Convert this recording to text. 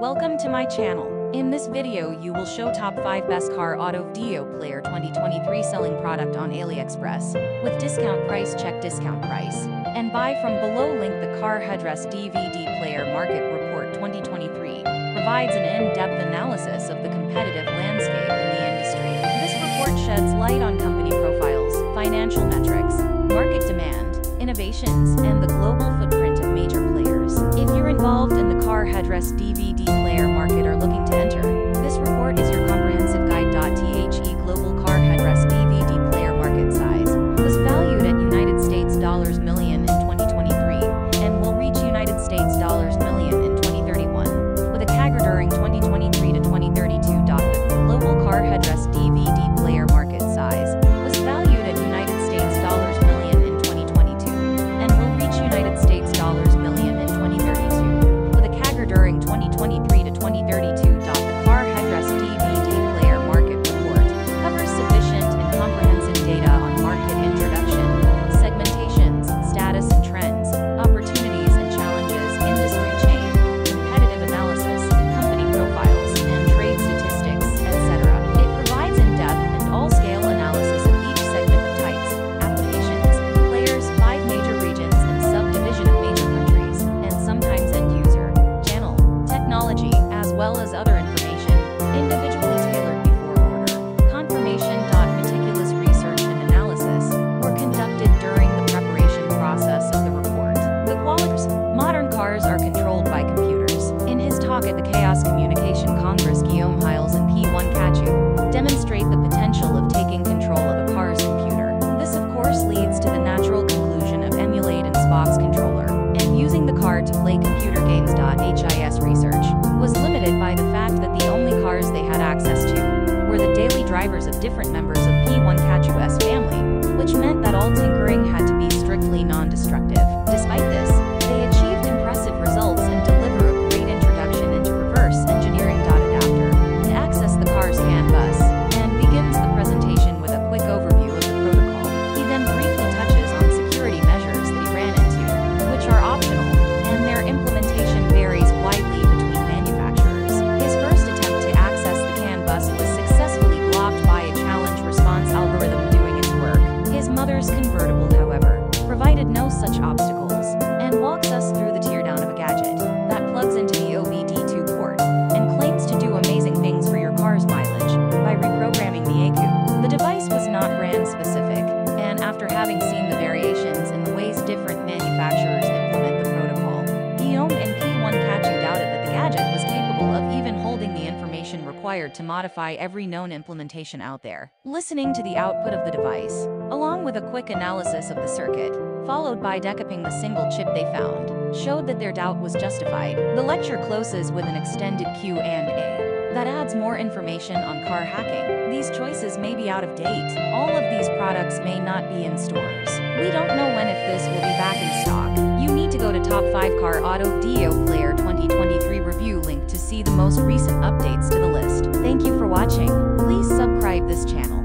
Welcome to my channel. In this video you will show top 5 best car auto video player 2023 selling product on AliExpress. With discount price, check discount price and buy from below link. The car address DVD player market report 2023 provides an in-depth analysis of the competitive landscape in the industry. This report sheds light on company profiles, financial metrics, market demand, innovations, and the global footprint of major players. If you're involved in the car address DVD player market or looking to enter, this report is your comprehensive guide. The global car address DVD player market size was valued at US$million in 2023 and will reach US$million in 2031 with a CAGR during 2023 to 2032. The global car address DVD player market size was valued at US$million in 2022 and will reach US$million in 2032 with a CAGR during 2023 to 2032. The car address DVD player market report covers sufficient and comprehensive data on market introduction, segmentations, status and trends, opportunities and challenges, industry chain, competitive analysis, company profiles, and trade statistics, etc. It provides in-depth and all-scale analysis of each segment of types, applications, players, 5 major regions and subdivision of major countries, and sometimes end user, channel, technology, as well as other information, individually tailored before order. Confirmation. Meticulous research and analysis were conducted during the preparation process of the report. The qualities. Modern cars are controlled by computers. In his talk at the Chaos Communication Congress, Guillaume Hiles and P1 Catchus demonstrate the potential of taking control of a car's computer. This of course leads to the natural conclusion of emulate and Xbox controller and using the car to play computer games. HIS research was limited by the fact that the only cars they had access to were the daily drivers of different members of P1Kachu's family, which meant that all tinkering had to be strictly non-destructive. Despite this, they achieved impressive results and deliver a great introduction into reverse engineering. Adapter to access the car's CAN bus and begins the presentation with a quick overview of the protocol. He then briefly touches on security measures that he ran into, which are optional, and their implementation varies widely between manufacturers. His first attempt to access the CAN bus was successfully blocked by a challenge response algorithm doing its work. His mother's convertible, however, provided no such obstacles, and walks us through the teardown of a gadget that plugs into the OBD2 port, and claims to do amazing things for your car's mileage by reprogramming the AQ. The device was not brand specific, and after having seen the variations in the ways different manufacturers implement the protocol, Eon and P1Kachu doubted that the gadget was capable of even holding the information required to modify every known implementation out there. Listening to the output of the device, along with a quick analysis of the circuit, followed by decoupling the single chip they found, showed that their doubt was justified. The lecture closes with an extended Q&A that adds more information on car hacking. These choices may be out of date. All of these products may not be in stores. We don't know when, if this will be back in stock. You need to go to Top 5 Car Auto Video Player 2023 review link to see the most recent updates to the list. Thank you for watching. Please subscribe this channel.